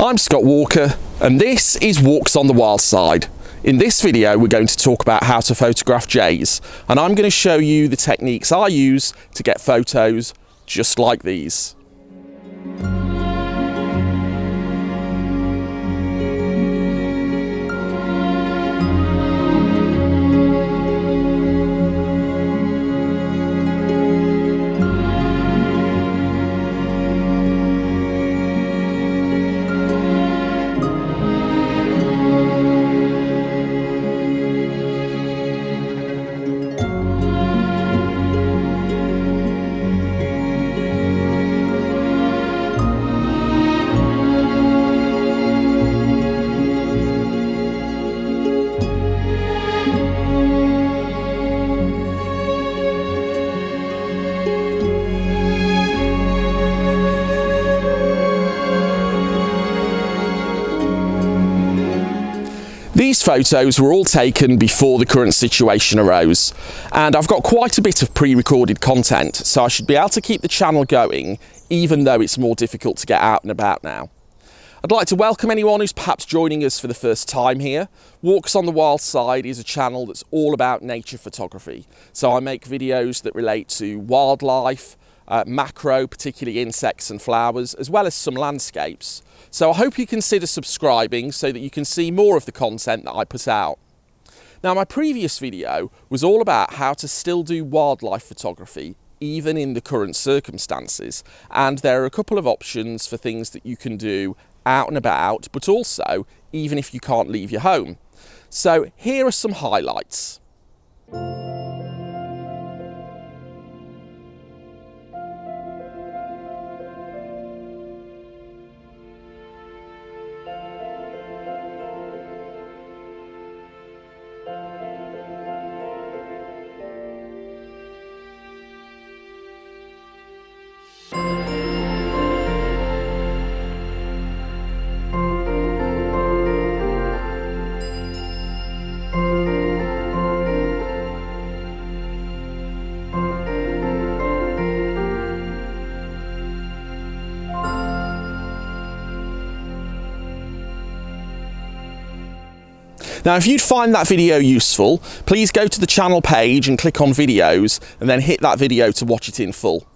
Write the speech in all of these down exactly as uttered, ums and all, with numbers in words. I'm Scott Walker and this is Walks on the Wild Side. In this video we're going to talk about how to photograph jays, and I'm going to show you the techniques I use to get photos just like these. These photos were all taken before the current situation arose, and I've got quite a bit of pre-recorded content, so I should be able to keep the channel going even though it's more difficult to get out and about now. I'd like to welcome anyone who's perhaps joining us for the first time here. Walks on the Wild Side is a channel that's all about nature photography, so I make videos that relate to wildlife, uh, macro, particularly insects and flowers, as well as some landscapes. So I hope you consider subscribing so that you can see more of the content that I put out. Now, my previous video was all about how to still do wildlife photography even in the current circumstances, and there are a couple of options for things that you can do out and about, but also even if you can't leave your home. So here are some highlights. Now, if you'd find that video useful, please go to the channel page and click on videos, and then hit that video to watch it in full.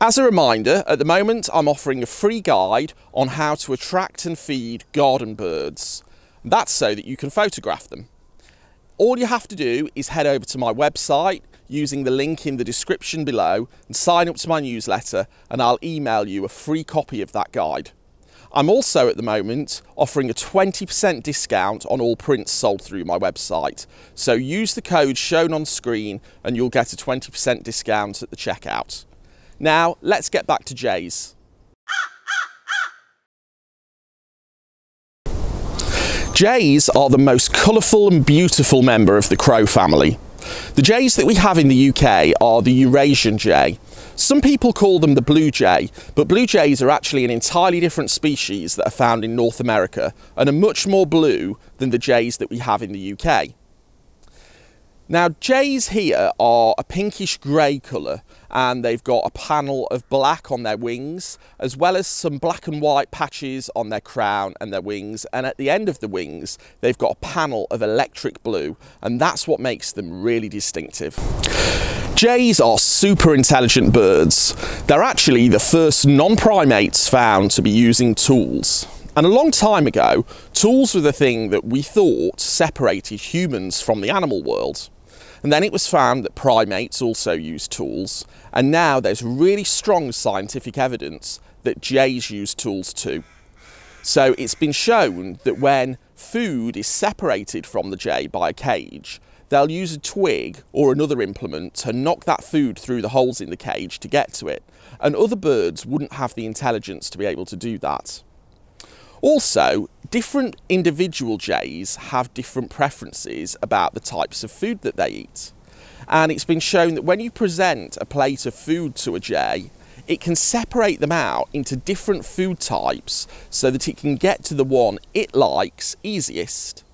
As a reminder, at the moment I'm offering a free guide on how to attract and feed garden birds. That's so that you can photograph them. All you have to do is head over to my website using the link in the description below and sign up to my newsletter, and I'll email you a free copy of that guide. I'm also at the moment offering a twenty percent discount on all prints sold through my website. So use the code shown on screen and you'll get a twenty percent discount at the checkout. Now let's get back to jays. Jays are the most colourful and beautiful member of the crow family. The jays that we have in the U K are the Eurasian jay. Some people call them the blue jay, but blue jays are actually an entirely different species that are found in North America and are much more blue than the jays that we have in the U K. Now, jays here are a pinkish grey colour, and they've got a panel of black on their wings, as well as some black and white patches on their crown and their wings, and at the end of the wings they've got a panel of electric blue, and that's what makes them really distinctive. Jays are super intelligent birds. They're actually the first non-primates found to be using tools. And a long time ago, tools were the thing that we thought separated humans from the animal world. And then it was found that primates also use tools, and now there's really strong scientific evidence that jays use tools too. So it's been shown that when food is separated from the jay by a cage, they'll use a twig or another implement to knock that food through the holes in the cage to get to it, and other birds wouldn't have the intelligence to be able to do that. Also, different individual jays have different preferences about the types of food that they eat, and it's been shown that when you present a plate of food to a jay, it can separate them out into different food types so that it can get to the one it likes easiest.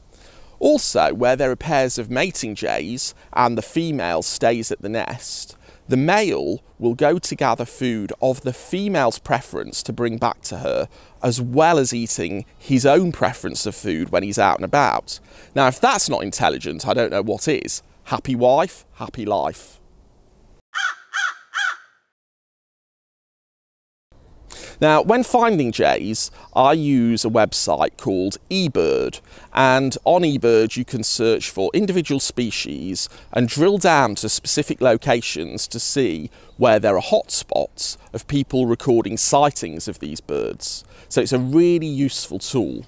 Also, where there are pairs of mating jays and the female stays at the nest, The male will go to gather food of the female's preference to bring back to her, as well as eating his own preference of food when he's out and about. Now, if that's not intelligent, I don't know what is. Happy wife, happy life. Now, when finding jays, I use a website called eBird, and on eBird you can search for individual species and drill down to specific locations to see where there are hotspots of people recording sightings of these birds. So it's a really useful tool.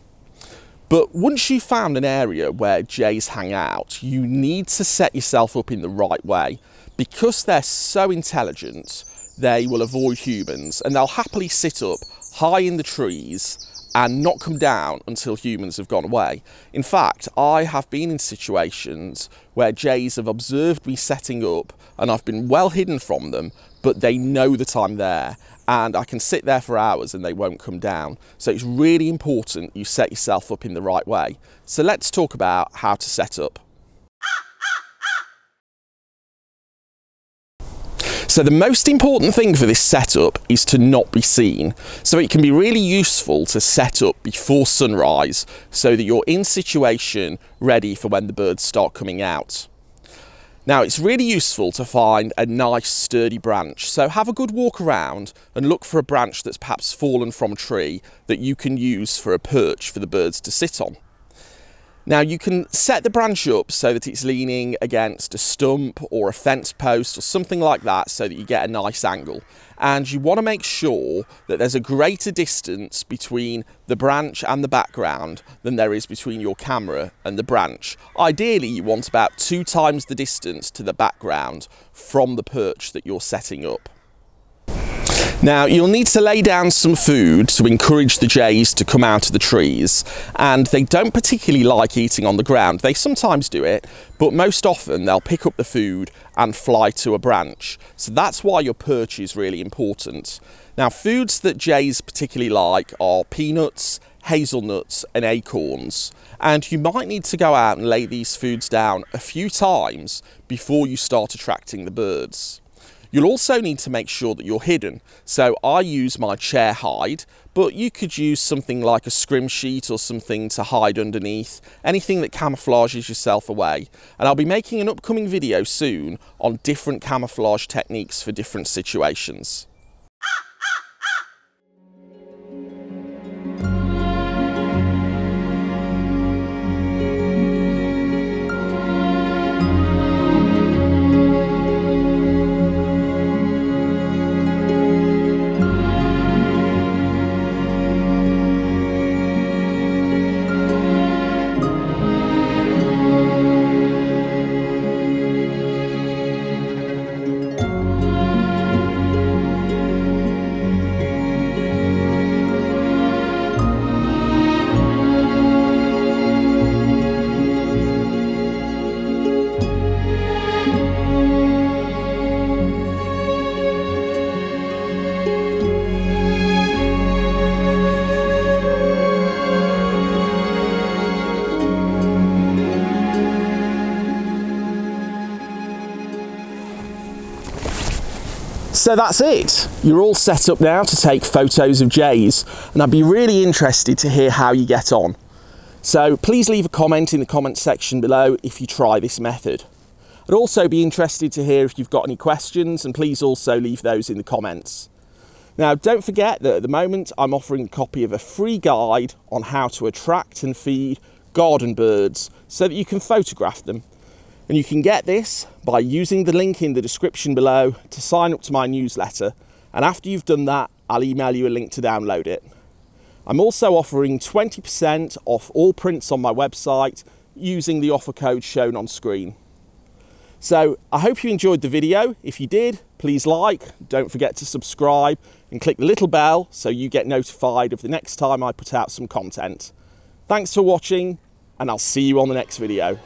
But once you've found an area where jays hang out, you need to set yourself up in the right way. Because they're so intelligent, they will avoid humans, and they'll happily sit up high in the trees and not come down until humans have gone away. In fact, I have been in situations where jays have observed me setting up and I've been well hidden from them, but they know that I'm there, and I can sit there for hours and they won't come down. So it's really important you set yourself up in the right way. So let's talk about how to set up. So the most important thing for this setup is to not be seen. So it can be really useful to set up before sunrise so that you're in situation ready for when the birds start coming out. Now, it's really useful to find a nice sturdy branch. So have a good walk around and look for a branch that's perhaps fallen from a tree that you can use for a perch for the birds to sit on. Now, you can set the branch up so that it's leaning against a stump or a fence post or something like that so that you get a nice angle. And you want to make sure that there's a greater distance between the branch and the background than there is between your camera and the branch. Ideally, you want about two times the distance to the background from the perch that you're setting up. Now, you'll need to lay down some food to encourage the jays to come out of the trees, and they don't particularly like eating on the ground. They sometimes do it, but most often they'll pick up the food and fly to a branch. So that's why your perch is really important. Now, foods that jays particularly like are peanuts, hazelnuts and acorns, and you might need to go out and lay these foods down a few times before you start attracting the birds. You'll also need to make sure that you're hidden. So I use my chair hide, but you could use something like a scrim sheet or something to hide underneath, anything that camouflages yourself away. And I'll be making an upcoming video soon on different camouflage techniques for different situations. So that's it. You're all set up now to take photos of jays, and I'd be really interested to hear how you get on. So please leave a comment in the comment section below if you try this method. I'd also be interested to hear if you've got any questions, and please also leave those in the comments. Now, don't forget that at the moment I'm offering a copy of a free guide on how to attract and feed garden birds so that you can photograph them. And you can get this by using the link in the description below to sign up to my newsletter. And after you've done that, I'll email you a link to download it. I'm also offering twenty percent off all prints on my website using the offer code shown on screen. So I hope you enjoyed the video. If you did, please like, don't forget to subscribe and click the little bell so you get notified of the next time I put out some content. Thanks for watching, and I'll see you on the next video.